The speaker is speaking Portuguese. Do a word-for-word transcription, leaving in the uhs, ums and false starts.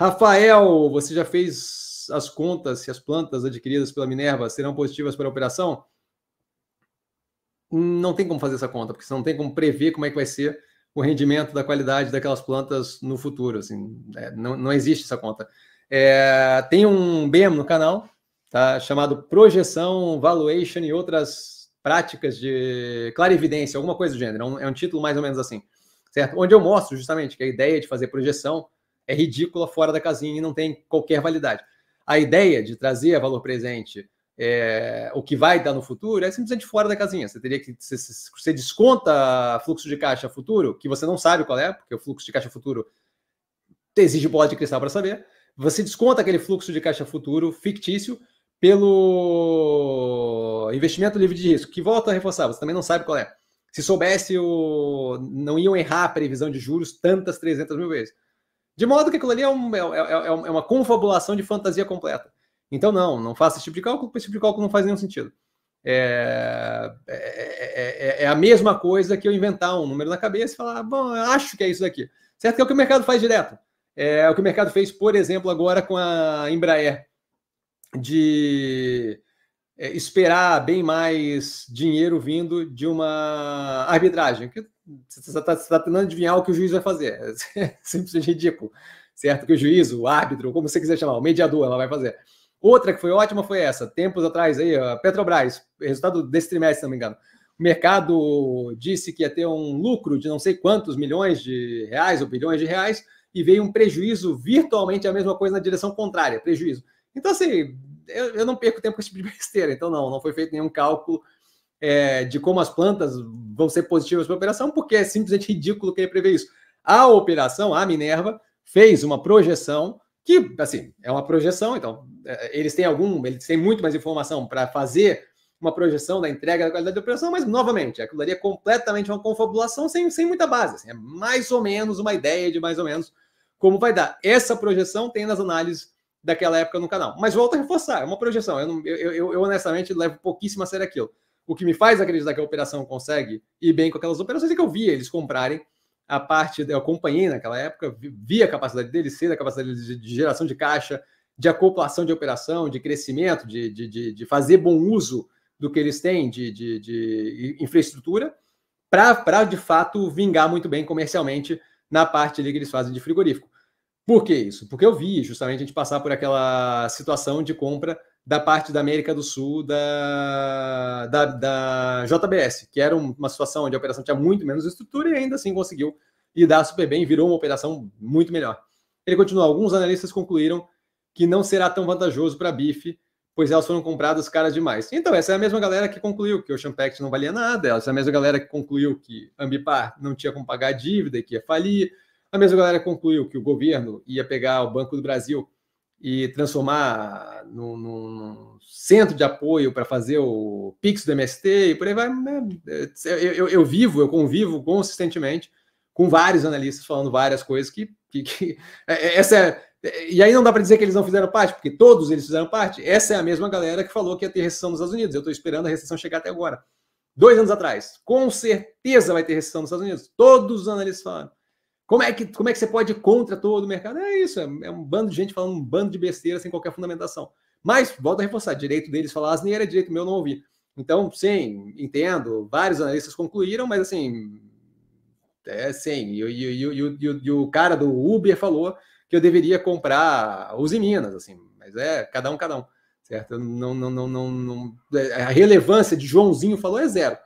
Rafael, você já fez as contas se as plantas adquiridas pela Minerva serão positivas para a operação? Não tem como fazer essa conta, porque você não tem como prever como é que vai ser o rendimento da qualidade daquelas plantas no futuro. Assim, é, não, não existe essa conta. É, tem um B M no canal, tá, chamado Projeção, Valuation e Outras Práticas de Clarividência, alguma coisa do gênero. É um, é um título mais ou menos assim, certo? Onde eu mostro justamente que a ideia de fazer projeção é ridícula, fora da casinha e não tem qualquer validade. A ideia de trazer valor presente, é, o que vai dar no futuro, é simplesmente fora da casinha. Você teria que você, você desconta fluxo de caixa futuro, que você não sabe qual é, porque o fluxo de caixa futuro exige bola de cristal para saber. Você desconta aquele fluxo de caixa futuro fictício pelo investimento livre de risco, que volta a reforçar, você também não sabe qual é. Se soubesse, o... não iam errar a previsão de juros tantas trezentas mil vezes. De modo que aquilo ali é, um, é, é, é uma confabulação de fantasia completa. Então, não, não faça esse tipo de cálculo, porque esse tipo de cálculo não faz nenhum sentido. É, é, é, é a mesma coisa que eu inventar um número na cabeça e falar, bom, eu acho que é isso daqui. Certo que é o que o mercado faz direto. É o que o mercado fez, por exemplo, agora com a Embraer, de esperar bem mais dinheiro vindo de uma arbitragem. Que você está tá tentando adivinhar o que o juiz vai fazer. É simplesmente ridículo, certo? Que o juiz, o árbitro, como você quiser chamar, o mediador, ela vai fazer. Outra que foi ótima foi essa, tempos atrás, aí, a Petrobras, resultado desse trimestre, se não me engano. O mercado disse que ia ter um lucro de não sei quantos milhões de reais ou bilhões de reais, e veio um prejuízo virtualmente a mesma coisa na direção contrária, prejuízo. Então, assim, eu, eu não perco tempo com esse tipo de besteira. Então, não, não foi feito nenhum cálculo é, de como as plantas vão ser positivas para a operação, porque é simplesmente ridículo querer prever isso. A operação, a Minerva, fez uma projeção que, assim, é uma projeção, então, eles têm algum, eles têm muito mais informação para fazer uma projeção da entrega da qualidade da operação, mas, novamente, aquilo ali é completamente uma confabulação sem, sem muita base. Assim, é mais ou menos uma ideia de mais ou menos como vai dar. Essa projeção tem nas análises daquela época no canal. Mas volto a reforçar, é uma projeção. Eu, não, eu, eu, eu honestamente, levo pouquíssimo a sério aquilo. O que me faz acreditar que a operação consegue ir bem com aquelas operações é que eu vi eles comprarem a parte... Eu acompanhei naquela época, vi, vi a capacidade deles, sei da capacidade de, de geração de caixa, de acoplação de operação, de crescimento, de, de, de, de fazer bom uso do que eles têm de, de, de infraestrutura para, de fato, vingar muito bem comercialmente na parte ali que eles fazem de frigorífico. Por que isso? Porque eu vi justamente a gente passar por aquela situação de compra da parte da América do Sul da, da, da J B S, que era uma situação onde a operação tinha muito menos estrutura e ainda assim conseguiu lidar super bem, virou uma operação muito melhor. Ele continua, alguns analistas concluíram que não será tão vantajoso para a B I F, pois elas foram compradas caras demais. Então, essa é a mesma galera que concluiu que o Ocean Pact não valia nada, essa é a mesma galera que concluiu que Ambipar não tinha como pagar a dívida e que ia falir. A mesma galera concluiu que o governo ia pegar o Banco do Brasil e transformar num, num centro de apoio para fazer o Pix do M S T e por aí vai. Eu, eu, eu vivo, eu convivo consistentemente com vários analistas falando várias coisas que... que, que essa é, e aí não dá para dizer que eles não fizeram parte, porque todos eles fizeram parte. Essa é a mesma galera que falou que ia ter recessão nos Estados Unidos. Eu estou esperando a recessão chegar até agora. Dois anos atrás, com certeza vai ter recessão nos Estados Unidos. Todos os analistas falaram. Como é que, como é que você pode ir contra todo o mercado? É isso, é, é um bando de gente falando um bando de besteira sem qualquer fundamentação. Mas, volto a reforçar, direito deles falar asneira, direito meu não ouvir. Então, sim, entendo, vários analistas concluíram, mas assim, é sim, e, e, e, e, e, e o cara do Uber falou que eu deveria comprar os em Minas, assim, mas é cada um, cada um, certo? Não, não, não, não, não, a relevância de Joãozinho falou é zero.